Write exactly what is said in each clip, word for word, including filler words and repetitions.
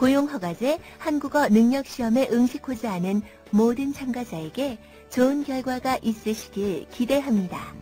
고용허가제 한국어 능력시험에 응시코자 하는 모든 참가자에게 좋은 결과가 있으시길 기대합니다.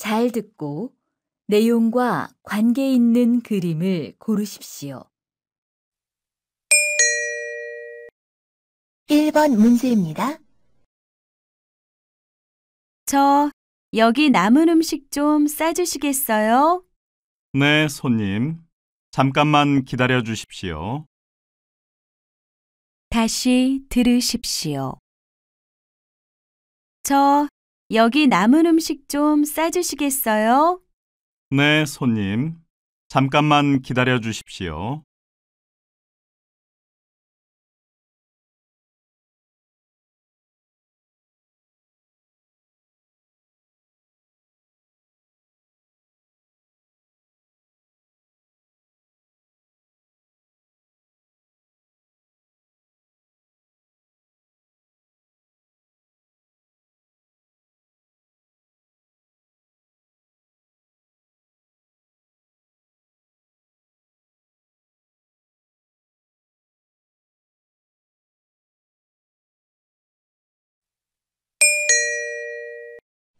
잘 듣고 내용과 관계 있는 그림을 고르십시오. 일 번 문제입니다. 저 여기 남은 음식 좀 싸주시겠어요? 네, 손님. 잠깐만 기다려 주십시오. 다시 들으십시오. 저 여기 남은 음식 좀 싸주시겠어요? 네, 손님. 잠깐만 기다려 주십시오.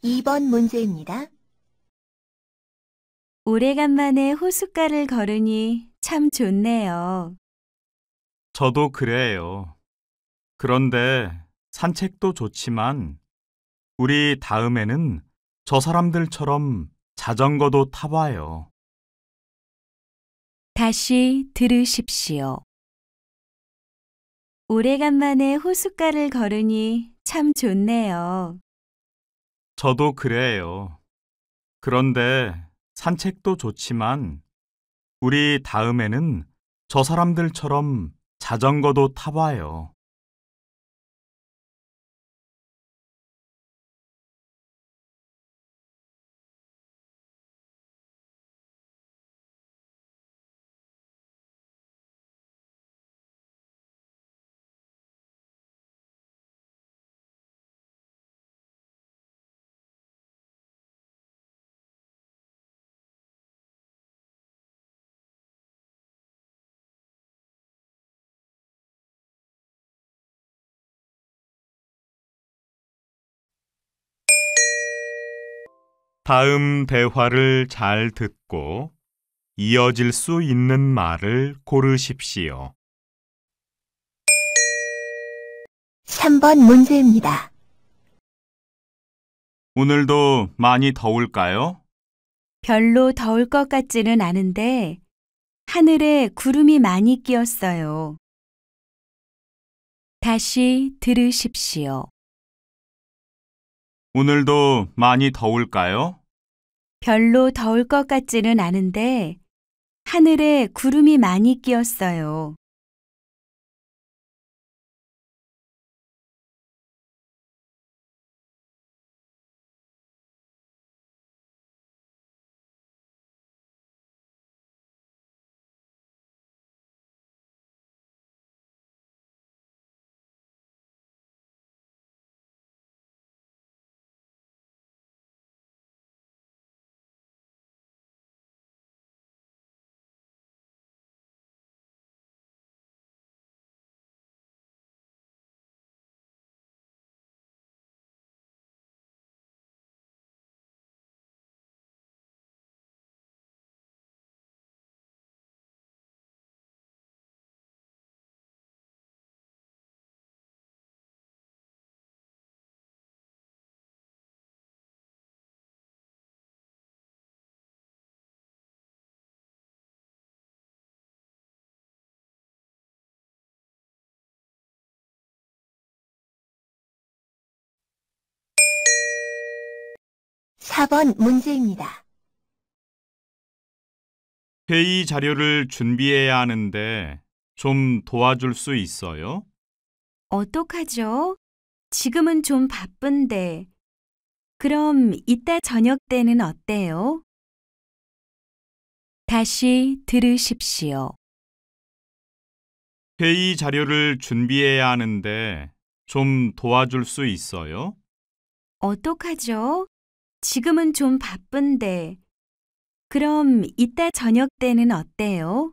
이 번 문제입니다. 오래간만에 호숫가를 걸으니 참 좋네요. 저도 그래요. 그런데 산책도 좋지만 우리 다음에는 저 사람들처럼 자전거도 타봐요. 다시 들으십시오. 오래간만에 호숫가를 걸으니 참 좋네요. 저도 그래요. 그런데 산책도 좋지만 우리 다음에는 저 사람들처럼 자전거도 타봐요. 다음 대화를 잘 듣고 이어질 수 있는 말을 고르십시오. 삼 번 문제입니다. 오늘도 많이 더울까요? 별로 더울 것 같지는 않은데 하늘에 구름이 많이 끼었어요. 다시 들으십시오. 오늘도 많이 더울까요? 별로 더울 것 같지는 않은데 하늘에 구름이 많이 끼었어요. 사 번 문제입니다. 회의 자료를 준비해야 하는데 좀 도와줄 수 있어요? 어떡하죠? 지금은 좀 바쁜데 그럼 이따 저녁 때는 어때요? 다시 들으십시오. 회의 자료를 준비해야 하는데 좀 도와줄 수 있어요? 어떡하죠? 지금은 좀 바쁜데. 그럼 이따 저녁 때는 어때요?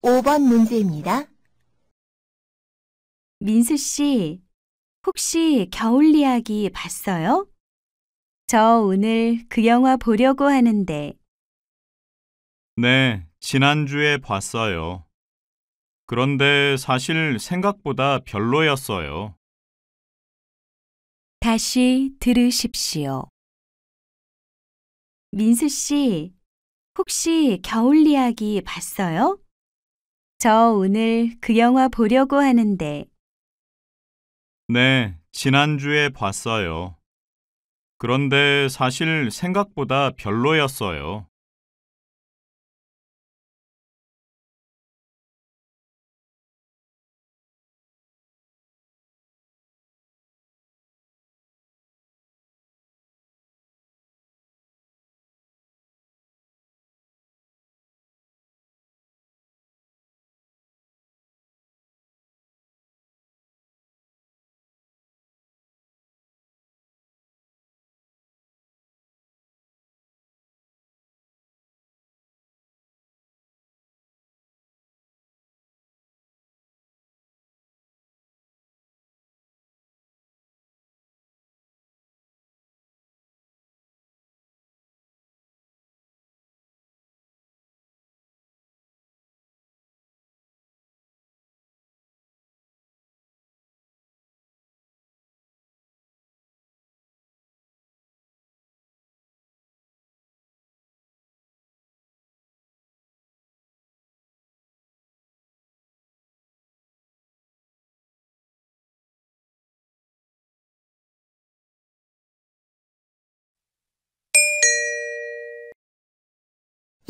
오 번 문제입니다. 민수 씨, 혹시 겨울 이야기 봤어요? 저 오늘 그 영화 보려고 하는데. 네, 지난주에 봤어요. 그런데 사실 생각보다 별로였어요. 다시 들으십시오. 민수 씨, 혹시 겨울 이야기 봤어요? 저 오늘 그 영화 보려고 하는데. 네, 지난주에 봤어요. 그런데 사실 생각보다 별로였어요.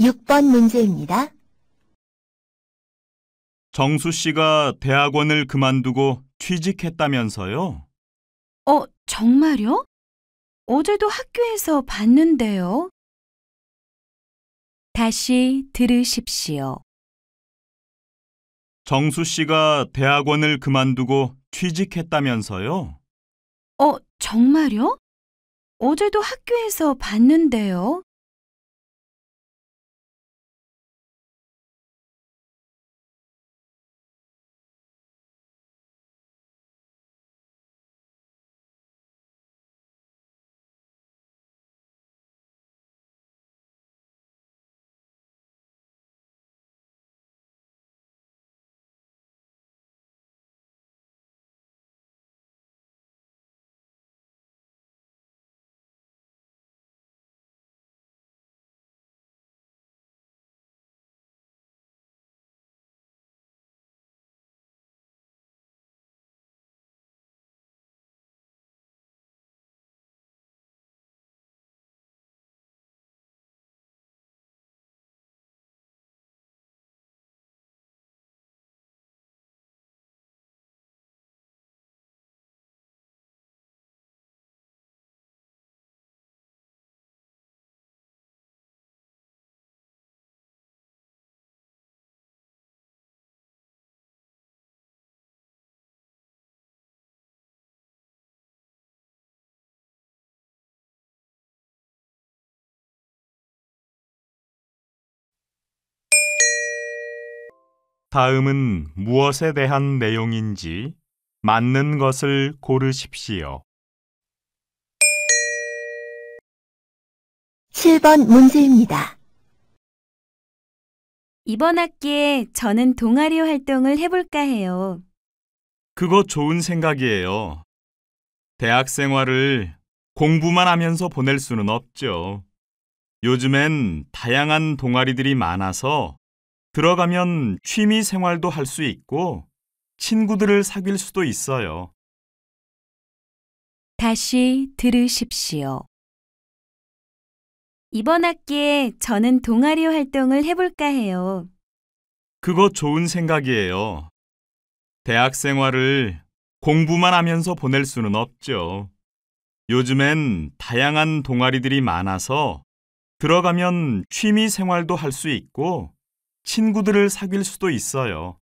육 번 문제입니다. 정수 씨가 대학원을 그만두고 취직했다면서요? 어, 정말요? 어제도 학교에서 봤는데요. 다시 들으십시오. 정수 씨가 대학원을 그만두고 취직했다면서요? 어, 정말요? 어제도 학교에서 봤는데요. 다음은 무엇에 대한 내용인지 맞는 것을 고르십시오. 칠 번 문제입니다. 이번 학기에 저는 동아리 활동을 해볼까 해요. 그거 좋은 생각이에요. 대학 생활을 공부만 하면서 보낼 수는 없죠. 요즘엔 다양한 동아리들이 많아서 들어가면 취미 생활도 할 수 있고 친구들을 사귈 수도 있어요. 다시 들으십시오. 이번 학기에 저는 동아리 활동을 해볼까 해요. 그거 좋은 생각이에요. 대학 생활을 공부만 하면서 보낼 수는 없죠. 요즘엔 다양한 동아리들이 많아서 들어가면 취미 생활도 할 수 있고 친구들을 사귈 수도 있어요.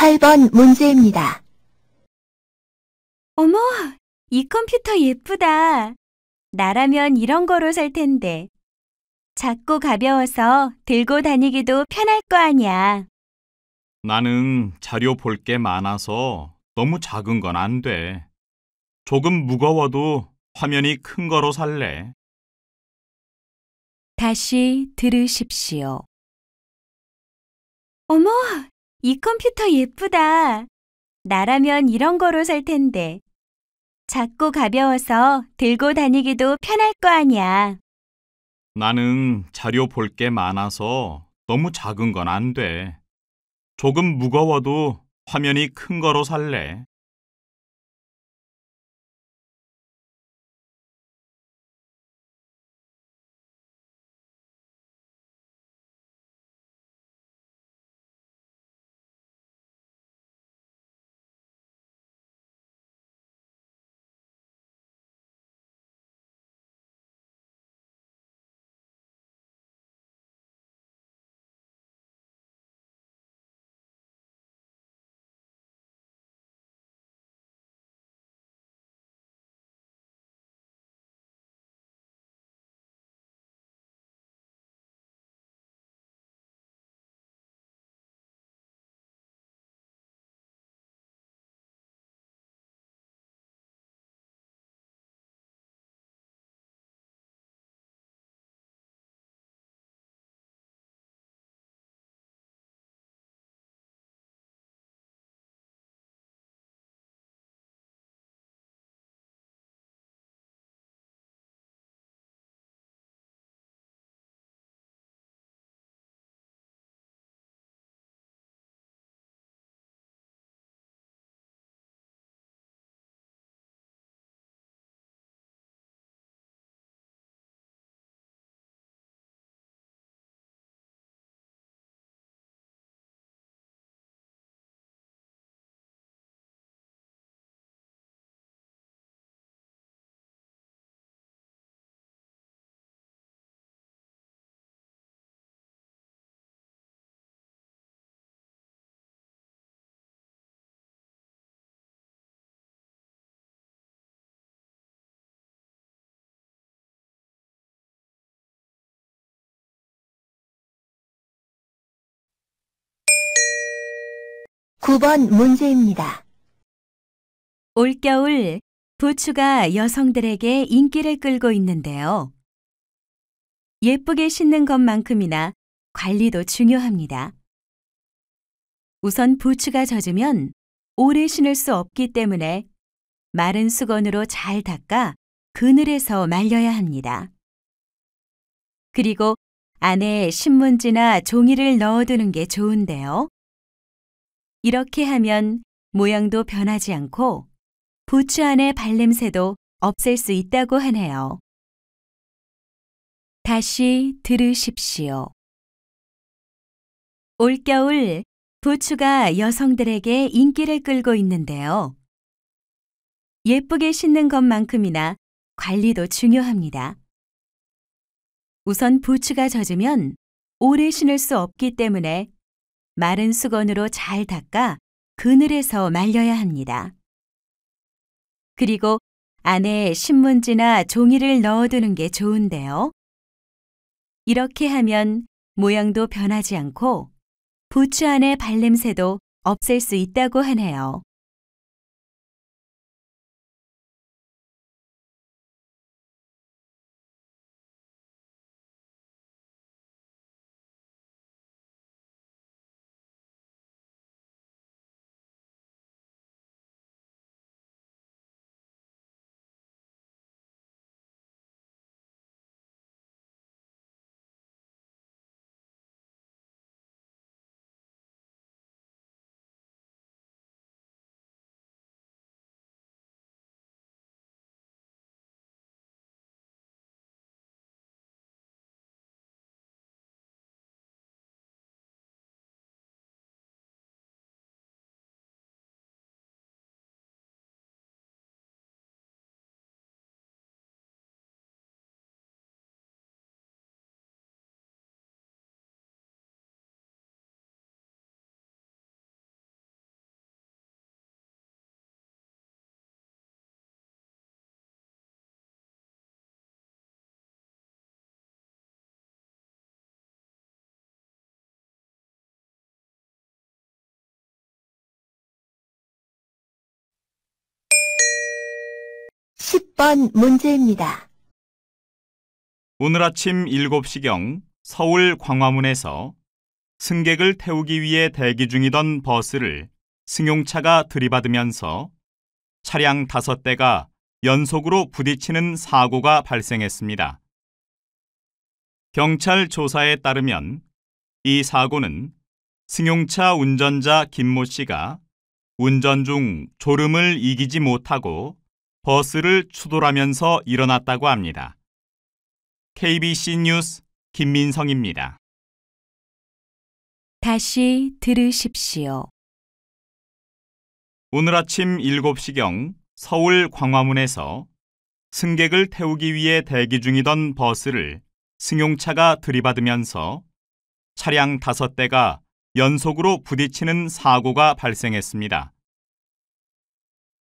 팔 번 문제입니다. 어머, 이 컴퓨터 예쁘다. 나라면 이런 거로 살 텐데. 작고 가벼워서 들고 다니기도 편할 거 아니야. 나는 자료 볼 게 많아서 너무 작은 건 안 돼. 조금 무거워도 화면이 큰 거로 살래. 다시 들으십시오. 어머! 이 컴퓨터 예쁘다. 나라면 이런 거로 살 텐데. 작고 가벼워서 들고 다니기도 편할 거 아니야. 나는 자료 볼 게 많아서 너무 작은 건 안 돼. 조금 무거워도 화면이 큰 거로 살래. 구 번 문제입니다. 올겨울 부츠가 여성들에게 인기를 끌고 있는데요. 예쁘게 신는 것만큼이나 관리도 중요합니다. 우선 부츠가 젖으면 오래 신을 수 없기 때문에 마른 수건으로 잘 닦아 그늘에서 말려야 합니다. 그리고 안에 신문지나 종이를 넣어두는 게 좋은데요. 이렇게 하면 모양도 변하지 않고 부츠 안의 발냄새도 없앨 수 있다고 하네요. 다시 들으십시오. 올겨울 부츠가 여성들에게 인기를 끌고 있는데요. 예쁘게 신는 것만큼이나 관리도 중요합니다. 우선 부츠가 젖으면 오래 신을 수 없기 때문에 마른 수건으로 잘 닦아 그늘에서 말려야 합니다. 그리고 안에 신문지나 종이를 넣어두는 게 좋은데요. 이렇게 하면 모양도 변하지 않고 부츠 안의 발냄새도 없앨 수 있다고 하네요. 십 번 문제입니다. 오늘 아침 일곱 시경 서울 광화문에서 승객을 태우기 위해 대기 중이던 버스를 승용차가 들이받으면서 차량 다섯 대가 연속으로 부딪히는 사고가 발생했습니다. 경찰 조사에 따르면 이 사고는 승용차 운전자 김모 씨가 운전 중 졸음을 이기지 못하고 버스를 추돌하면서 일어났다고 합니다. 케이비씨 뉴스 김민성입니다. 다시 들으십시오. 오늘 아침 일곱 시경 서울 광화문에서 승객을 태우기 위해 대기 중이던 버스를 승용차가 들이받으면서 차량 다섯 대가 연속으로 부딪히는 사고가 발생했습니다.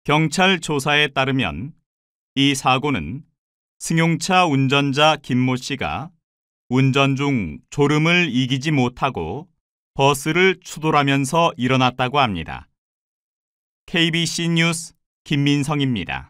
경찰 조사에 따르면 이 사고는 승용차 운전자 김모 씨가 운전 중 졸음을 이기지 못하고 버스를 추돌하면서 일어났다고 합니다. 케이비씨 뉴스 김민성입니다.